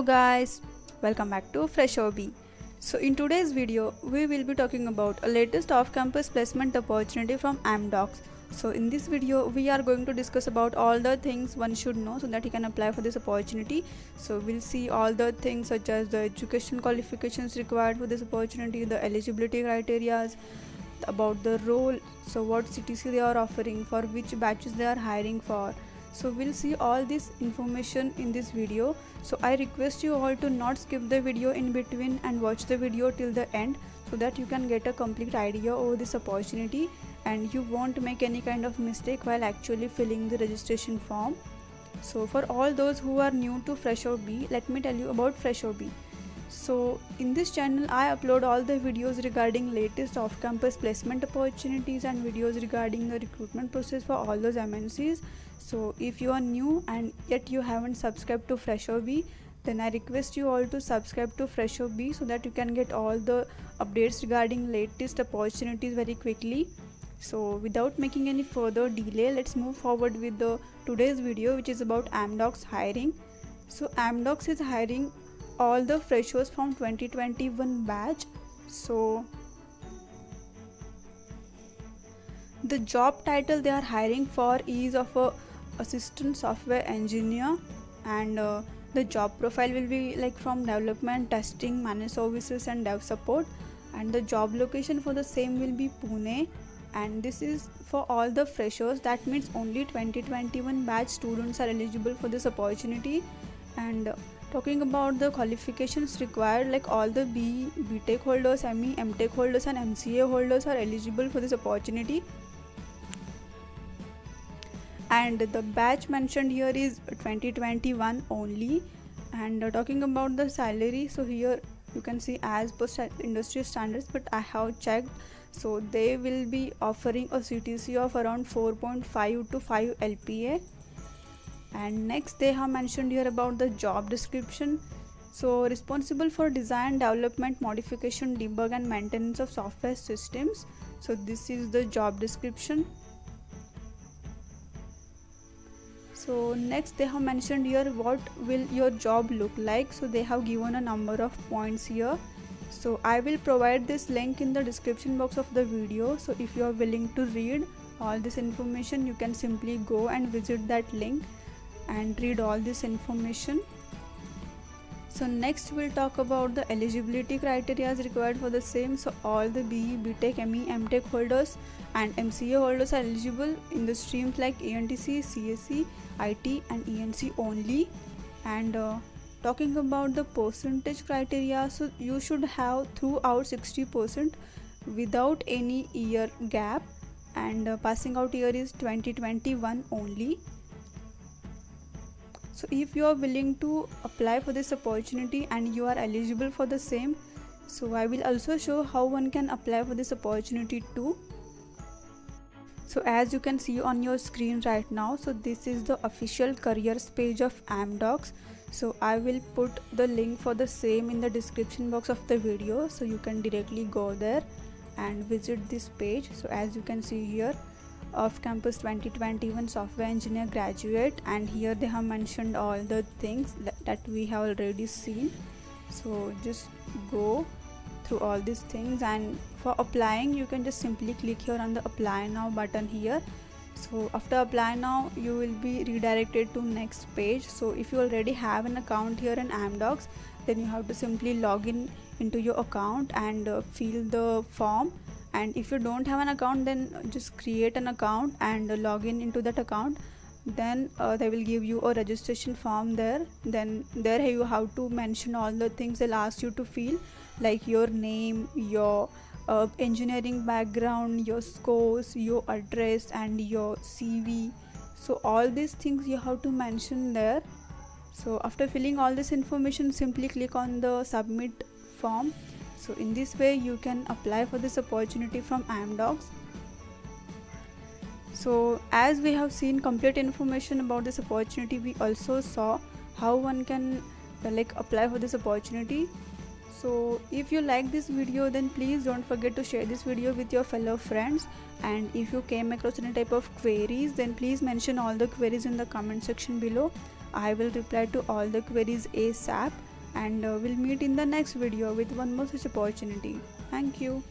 Hello guys, welcome back to Fresher Bee. So in today's video, we will be talking about a latest off-campus placement opportunity from Amdocs. So in this video, we are going to discuss about all the things one should know so that he can apply for this opportunity. So we'll see all the things such as the education qualifications required for this opportunity, the eligibility criteria, about the role, so what CTC they are offering, for which batches they are hiring for. So we'll see all this information in this video. So I request you all to not skip the video in between and watch the video till the end so that you can get a complete idea over this opportunity and you won't make any kind of mistake while actually filling the registration form. So for all those who are new to Fresher Bee, let me tell you about Fresher Bee. So in this channel, I upload all the videos regarding latest off-campus placement opportunities and videos regarding the recruitment process for all those MNCs. So if you are new and yet you haven't subscribed to Fresher Bee, then I request you all to subscribe to Fresher Bee so that you can get all the updates regarding latest opportunities very quickly. So without making any further delay, let's move forward with the today's video, which is about Amdocs hiring. So Amdocs is hiring all the freshers from 2021 batch. So the job title they are hiring for is of a assistant software engineer, and the job profile will be like from development, testing, managed services and dev support, and the job location for the same will be Pune, and this is for all the freshers. That means only 2021 batch students are eligible for this opportunity. And talking about the qualifications required, like all the BTech holders, ME, MTech holders and MCA holders are eligible for this opportunity. And the batch mentioned here is 2021 only. And talking about the salary, so here you can see as per industry standards, but I have checked, so they will be offering a CTC of around 4.5 to 5 LPA. And next they have mentioned here about the job description. So responsible for design, development, modification, debug and maintenance of software systems. So this is the job description. So next they have mentioned here what will your job look like. So they have given a number of points here. So I will provide this link in the description box of the video. So if you are willing to read all this information, you can simply go and visit that link and read all this information. So next we'll talk about the eligibility criteria required for the same. So all the BE, BTech, ME, MTech holders and MCA holders are eligible in the streams like ENTC, CSE, IT and ENC only. And talking about the percentage criteria, so you should have throughout 60% without any year gap, and passing out year is 2021 only. So if you are willing to apply for this opportunity and you are eligible for the same, so I will also show how one can apply for this opportunity too. So as you can see on your screen right now, so this is the official careers page of Amdocs. So I will put the link for the same in the description box of the video, so you can directly go there and visit this page. So as you can see here, off campus 2021 software engineer graduate, and here they have mentioned all the things that we have already seen. So just go through all these things, and for applying you can just simply click here on the apply now button here. So after apply now, you will be redirected to next page. So if you already have an account here in Amdocs, then you have to simply log in into your account and fill the form. And if you don't have an account, then just create an account and log in into that account. Then they will give you a registration form there. Then there you have to mention all the things they'll ask you to fill, like your name, your engineering background, your scores, your address and your CV. So all these things you have to mention there. So after filling all this information, simply click on the submit form. So in this way you can apply for this opportunity from Amdocs. So as we have seen complete information about this opportunity, we also saw how one can apply for this opportunity. So if you like this video, then please don't forget to share this video with your fellow friends. And if you came across any type of queries, then please mention all the queries in the comment section below. I will reply to all the queries ASAP. and we'll meet in the next video with one more such opportunity. Thank you.